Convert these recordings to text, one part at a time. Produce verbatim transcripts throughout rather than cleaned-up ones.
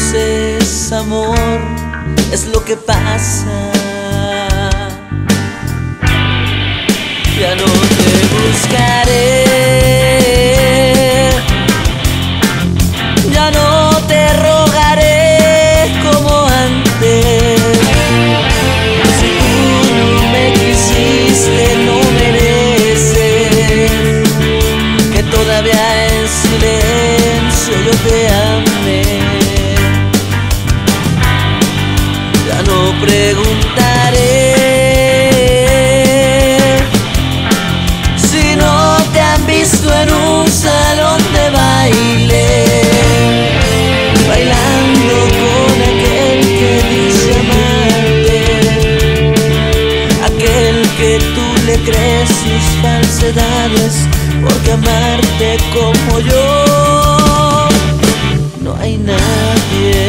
conoces, amor, es lo que pasa. Ya no te buscaré, ya no te rogaré como antes. Si tú no me quisiste, no mereces que todavía en silencio yo te amé. Ya no preguntaré en un salón de baile, bailando con aquel que dice amarte, aquel que tú le crees sus falsedades, porque amarte como yo no hay nadie.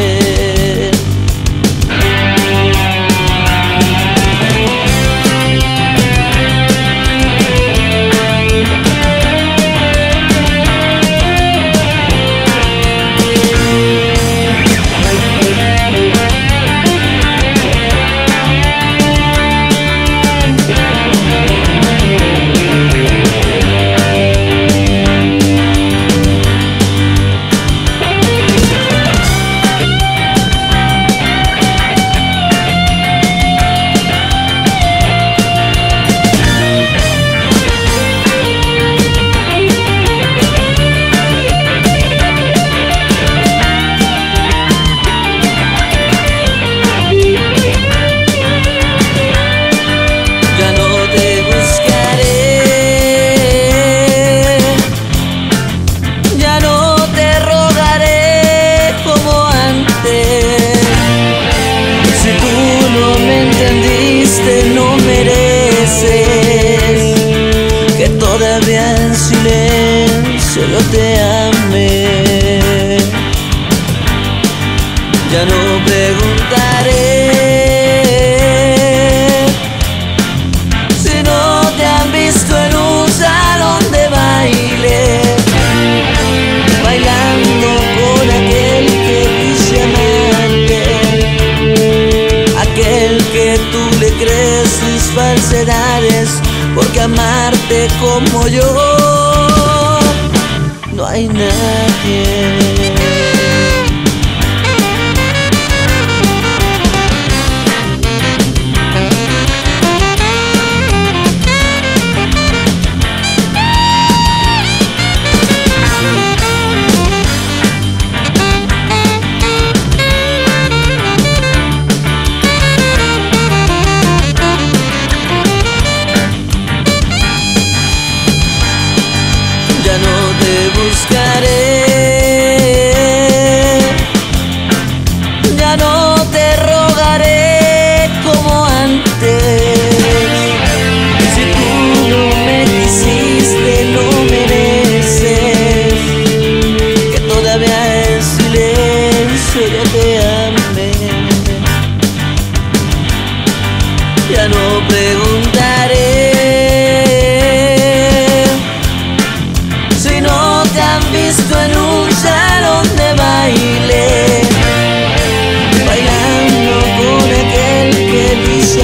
No mereces que todavía en silencio yo te amé. Ya no preguntaré si no te han visto en un salón de baile, bailando con aquel que dice amarte, aquel que tú crees sus falsedades, porque amarte como yo no hay nadie. Ya no te buscaré, ya no te rogaré como antes. Si tú no me quisiste, no mereces que todavía en silencio yo te amé. Ya no preguntaré visto en un salón de baile, bailando con aquel que dice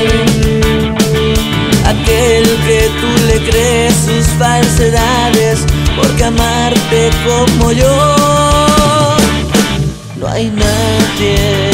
amarte, aquel que tú le crees sus falsedades, porque amarte como yo no hay nadie.